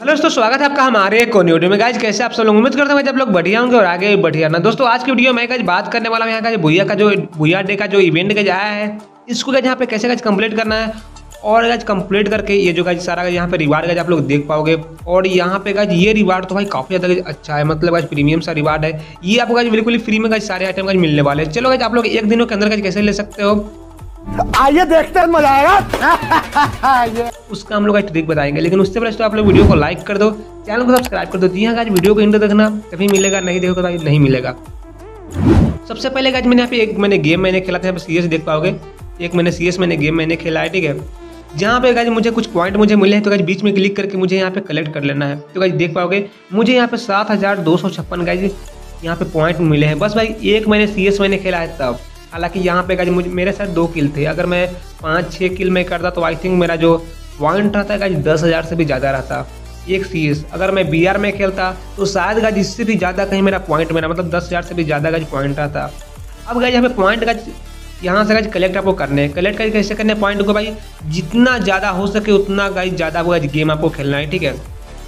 Hello दोस्तों, स्वागत है आपका हमारे एक न्यू वीडियो में। गाइज कैसे आप सब लोग, उम्मीद करता हूँ जब लोग बढ़िया होंगे और आगे भी बढ़िया ना। दोस्तों आज की वीडियो में गाइज बात करने वाला हूँ यहाँ का भूया डे का जो इवेंट गाइज आया है, इसको गाइज यहाँ पे कैसे गाइज कंप्लीट करना है और गाइज कंप्लीट करके ये जो गाइज सारा यहाँ पे रिवार्ड गाइज आप लोग देख पाओगे। और यहाँ पे गाइज ये रिवार्ड तो भाई काफ़ी ज़्यादा अच्छा है, मतलब गाइज प्रीमियम सा रिवार्ड है। ये आपको गाइज बिल्कुल फ्री में गाइज सारे आइटम गाइज मिलने वाले हैं। चलो गाइज आप लोग एक दिनों के अंदर गाइज कैसे ले सकते हो, आइए देखते हैं, मजा आएगा। उसका हम लोग आज ट्रिक बताएंगे, लेकिन उससे पहले तो आप लोग वीडियो को लाइक कर दो, चैनल को सब्सक्राइब कर दो। जी हाँ गाइस, वीडियो को एंड तक देखना, तभी मिलेगा, नहीं देखोगे तो नहीं मिलेगा। सबसे पहले गाइस मैंने यहाँ पे एक मैंने खेला था, सीएस देख पाओगे, एक मैंने खेला है, ठीक है। जहाँ पे गाइस मुझे कुछ पॉइंट मिले हैं, तो गाइस बीच में क्लिक करके मुझे यहाँ पे कलेक्ट कर लेना है। तो गाइस देख पाओगे मुझे यहाँ पे 7256 गाइस यहाँ पे पॉइंट मिले हैं। बस भाई एक सीएस मैंने खेला है तब, हालांकि यहाँ पे गाइस मुझे मेरे साथ 2 किल थे। अगर मैं 5-6 किल में करता तो आई थिंक मेरा जो पॉइंट रहता गाइस 10,000 से भी ज़्यादा रहता एक सीएस। अगर मैं बीआर में खेलता तो शायद गाइस इससे भी ज़्यादा कहीं मेरा पॉइंट, मेरा मतलब 10,000 से भी ज़्यादा गाइस पॉइंट रहता। अब गाइस हमें पॉइंट गाइस यहाँ से गाइस कलेक्ट आपको करने हैं। कलेक्ट गाइस कैसे करने पॉइंट को, भाई जितना ज़्यादा हो सके उतना गाइस ज़्यादा वो गाइस गेम आपको खेलना है, ठीक है।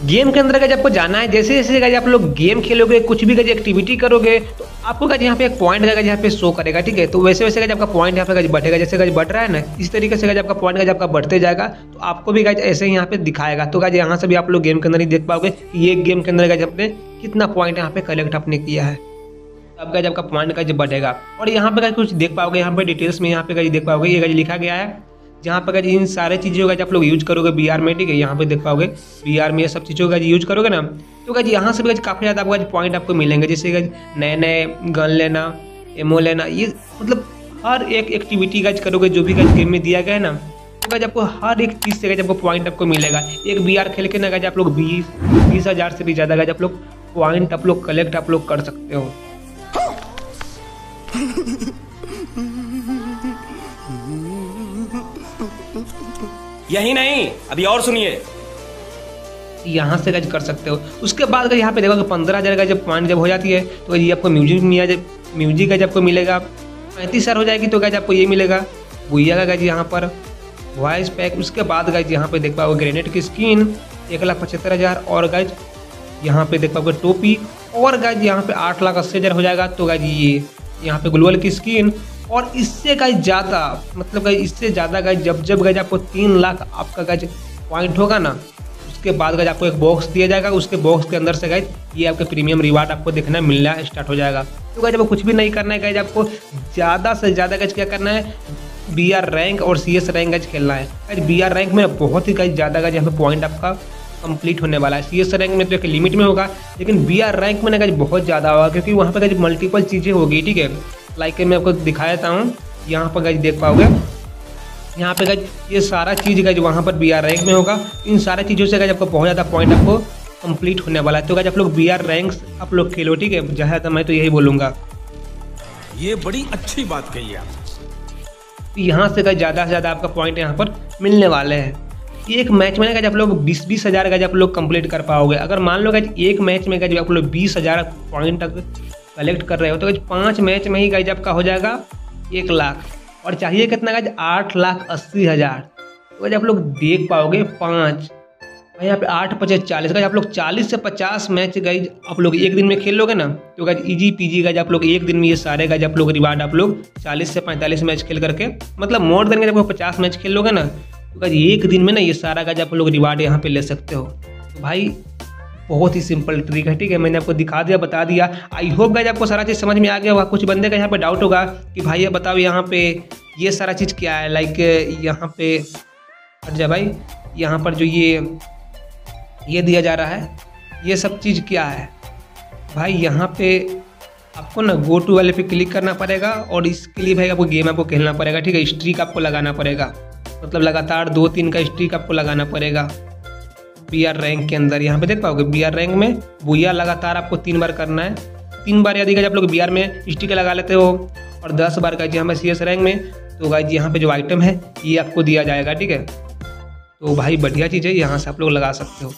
गेम के अंदर गाइस आपको जाना है, जैसे जैसे गाइस आप लोग गेम खेलोगे, कुछ भी गाइस एक्टिविटी करोगे तो आपको गाइस यहाँ पे एक पॉइंट गाइस यहाँ पे शो करेगा, ठीक है। तो वैसे वैसे गाइस आपका पॉइंट यहाँ पे गाइस बढ़ेगा, जैसे गाइस बढ़ रहा है ना, इस तरीके से गाइस आपका पॉइंट गाइस आपका बढ़ते जाएगा। तो आपको भी गाइस ऐसे ही यहाँ पे दिखाएगा। तो गाइस यहाँ से भी आप लोग गेम के अंदर ही देख पाओगे कि ये गेम के अंदर गाइस आपने कितना पॉइंट यहाँ पे कलेक्ट आपने किया है। अब गाइस आपका पॉइंट गाइस बढ़ेगा। और यहाँ पे गाइस कुछ देख पाओगे, यहाँ पे डिटेल्स में यहाँ पे गाइस देख पाओगे, ये गाइस लिखा गया है जहाँ पर इन सारे चीज़ों का आप लोग यूज करोगे बीआर में, ठीक है। यहाँ पे देख पाओगे बीआर में ये सब चीज़ों का यूज करोगे ना, तो गाइस यहाँ से भी काफ़ी ज़्यादा आपको पॉइंट आपको मिलेंगे। जैसे गाइस नए नए गन लेना, एमओ लेना, ये मतलब हर एक एक्टिविटी गाइस करोगे जो भी गाइस गेम में दिया गया है ना, तो गाइस आपको हर एक चीज़ से गाइस आपको पॉइंट आपको मिलेगा। एक बीआर खेल के ना गाइस आप लोग 20,000 से भी ज़्यादा गाइस आप लोग पॉइंट आप लोग कलेक्ट आप लोग कर सकते हो। यही नहीं, अभी और सुनिए, यहाँ से गाइस कर सकते हो। उसके बाद अगर यहाँ पे देखोगे 15,000 का जब पॉइंट जब हो जाती है तो ये आपको म्यूजिक गाइस आपको मिलेगा। 35,000 हो जाएगी तो गाइस आपको ये मिलेगा भूया का गाइस यहाँ पर वॉइस पैक। उसके बाद गाइस यहाँ पे देख पाओगे ग्रेनेड की स्किन 1,75,000 और गाइस यहाँ पे देख पाओगे टोपी और गाइस यहाँ पे 8,80,000 हो जाएगा। तो गाइस ये यहाँ पे ग्लोबल की स्किन और इससे गाइस ज़्यादा, मतलब गाइस इससे ज़्यादा गाइस जब गाइस आपको 3,00,000 आपका गाइस पॉइंट होगा ना, उसके बाद गाइस आपको एक बॉक्स दिया जाएगा। उसके बॉक्स के अंदर से गाइस ये आपके प्रीमियम रिवार्ड आपको देखना मिलना स्टार्ट हो जाएगा। तो गाइस आपको कुछ भी नहीं करना है, गाइस आपको ज़्यादा से ज़्यादा गाइस क्या करना है, बीआर रैंक और सीएस रैंक गाइस खेलना है। गाइस बीआर रैंक में बहुत ही गाइस ज़्यादा गाइस यहाँ पे पॉइंट आपका कंप्लीट होने वाला है। सीएस रैंक में तो एक लिमिट में होगा, लेकिन बीआर रैंक में ना गाइस बहुत ज़्यादा होगा, क्योंकि वहाँ पे गाइस मल्टीपल चीज़ें होगी, ठीक है। लाइक मैं आपको दिखा देता हूँ, यहाँ पर गाइस देख पाओगे, यहाँ पे गाइस ये सारा चीज़ गाइस वहाँ पर बीआर रैंक में होगा। इन सारा चीज़ों से गाइस आपको बहुत ज़्यादा पॉइंट आपको कंप्लीट होने वाला है। तो गाइस आप लोग बीआर रैंक आप लोग खेलो, ठीक है। ज़्यादा मैं तो यही बोलूँगा, ये बड़ी अच्छी बात कही आप। तो यहाँ से गाइस ज़्यादा से ज़्यादा आपका पॉइंट यहाँ पर मिलने वाले हैं। एक मैच में गाइस आप लोग 20,000 गाइस आप लोग कंप्लीट कर पाओगे। अगर मान लो गाइस एक मैच में गाइस आप लोग 20,000 पॉइंट तक कलेक्ट कर रहे हो, तो गाइस 5 मैच में ही गाइस आपका हो जाएगा 1,00,000 और चाहिए कितना गाइस 8,80,000। तो गाइस आप लोग देख पाओगे 5 यहाँ पे 8 × 5 = 40 गाइस आप लोग 40 से 50 मैच गाइस आप लोग एक दिन में खेल लोगे ना, तो गाइस इजी पीजी गाइस आप लोग एक दिन में ये सारे गाइस आप लोग रिवार्ड आप लोग 40 से 45 मैच खेल करके, मतलब मोर देन गाइस आप लोग 50 मैच खेल लोगे ना, तो गाइस एक दिन में ना ये सारा गाइस आप लोग रिवार्ड यहाँ पे ले सकते हो। तो भाई बहुत ही सिंपल ट्रिक है, ठीक है। मैंने आपको दिखा दिया, बता दिया। आई होप गाइस आपको सारा चीज़ समझ में आ गया होगा। कुछ बंदे का यहाँ पे डाउट होगा कि भाई ये बताओ यहाँ पे ये सारा चीज़ क्या है, लाइक यहाँ पे अच्छा भाई यहाँ पर जो ये दिया जा रहा है ये सब चीज़ क्या है। भाई यहाँ पे आपको ना गो टू वाले पे क्लिक करना पड़ेगा और इसके लिए भाई आपको गेम आपको खेलना पड़ेगा, ठीक है। स्ट्रीक आपको लगाना पड़ेगा, मतलब लगातार 2-3 का स्ट्रीक आपको लगाना पड़ेगा। बीआर रैंक के अंदर यहाँ पे देख पाओगे बीआर रैंक में भूया लगातार आपको 3 बार करना है। 3 बार यदि आप लोग बीआर में स्टिक लगा लेते हो और 10 बार का यहाँ पे सीएस रैंक में, तो गाइस यहाँ पे जो आइटम है ये आपको दिया जाएगा, ठीक है। तो भाई बढ़िया चीज़ है, यहाँ से आप लोग लगा सकते हो।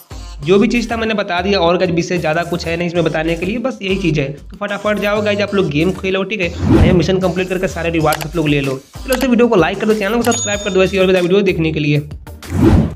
जो भी चीज़ था मैंने बता दिया, और गाइस विशेष ज़्यादा कुछ है नहीं इसमें बताने के लिए, बस यही चीज़ है। तो फटाफट जाओ गाइस आप लोग गेम खेलो, ठीक है। मिशन कंप्लीट करके सारे रिवार्ड्स आप लोग ले लो। चलो, वीडियो को लाइक कर दो, चैनल को सब्सक्राइब कर दो ऐसी और वीडियो देखने के लिए।